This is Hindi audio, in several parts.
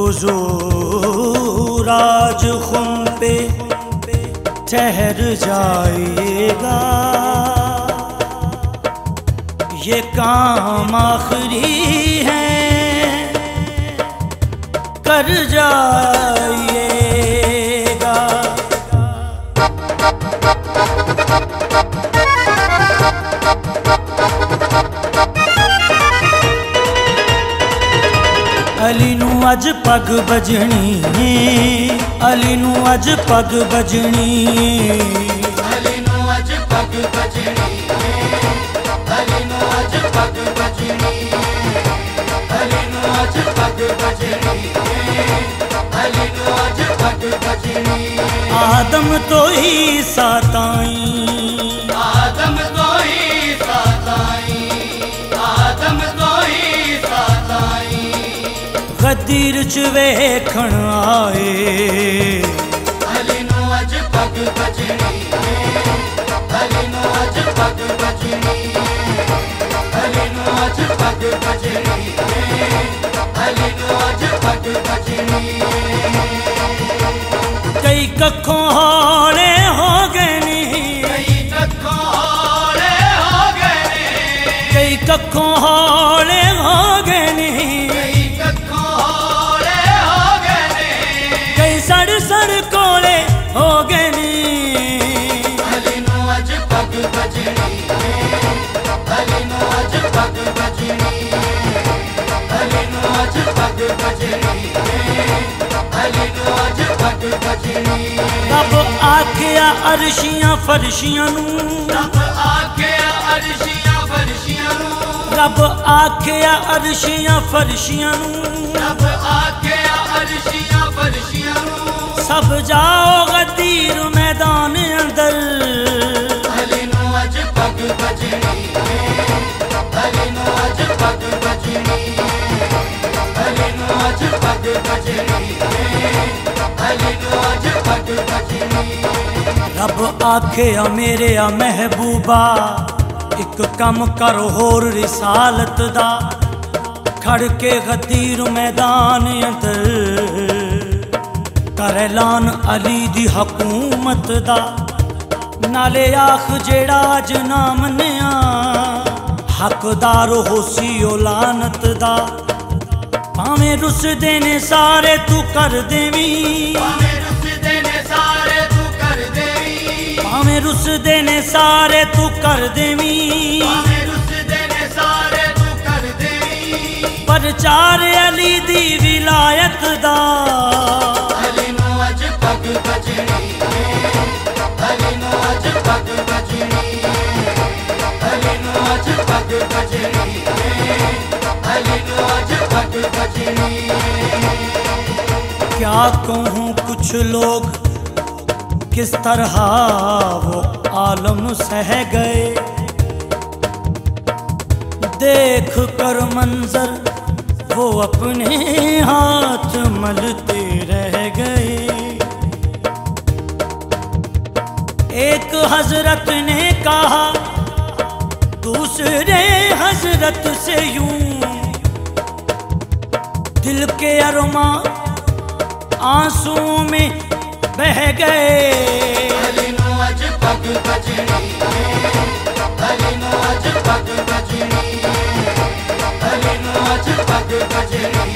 हुजूर आज खुम पे ठहर जाएगा, ये काम आखिरी है कर जाएगा। अली नू अज पग भजनी, अली नू अज पग भजनी, अली नू अज पग भजनी, अली नू अज पग भजनी, अली नू अज पग भजनी, अली नू अज पग भजनी। आदम तो ही साताई, आदम तो ही साताई, आदम तो ही साताई। गदीर च वेखण आए, अली नू अज पग भजनी, अली नू अज पग भजनी, अली नू अज पग भजनी, अली नू अज पग भजनी। कई कखों हौले हो गए नी, कई कखों हौले हो गए नी, कई कखों हौले हो गए नी, रब आख्या अरशियां फरशियां नू, रब आख्या अरशियां फरशियां नू, रब आख्या अरशियां फरशियां नू, रब आख्या अरशियां फरशियां नू। सब जाओ गदीर मैदान अंदर, अली नू अज पग भजनी, अली नू अज पग भजनी, अली नू अज पग भजनी, अली नू अज पग भजनी। रब आखेआ मेरे आ महबूबा एक कम कर होर रिसालत दा, खड़ के गदीर मैदान अंदर कर ऐलान अली दी हकूमत दा, नाले आख जेड़ा अज ना मन्निया हकदार होसी ओ लानत दा। भावें रुस देने सारे तू कर देवी, भावें रुस देने सारे तू कर देवी, भावें रुस देने सारे तू कर देवी, भावें रुस देने सारे तू कर देवी। परचार अली दी विलायत दा, अली नू अज पग भजनी, अली नू अज पग भजनी, अली नू अज पग भजनी। क्या कहूँ कुछ लोग किस तरह वो आलम सह गए, देख कर मंजर वो अपने हाथ मलते रह गए। एक हजरत ने कहा दूसरे हजरत से यूं, दिल के अरमां आंसुओं में बह गए। अली नू अज पग भजनी, अली नू अज पग भजनी, अली नू अज पग भजनी,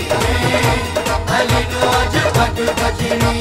अली नू अज पग भजनी।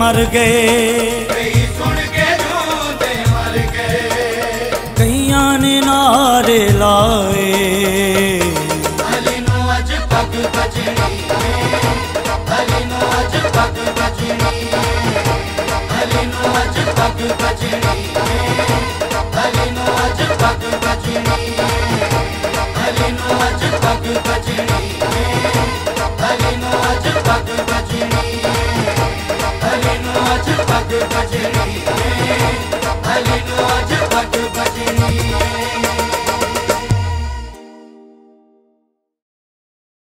मर गए कई सुन के जूंदे मर गए, कईयां ने नारे लाए। अली नू अज पग भजनी, अली नू अज पग भजनी, अली अली नू अज पग भजनी।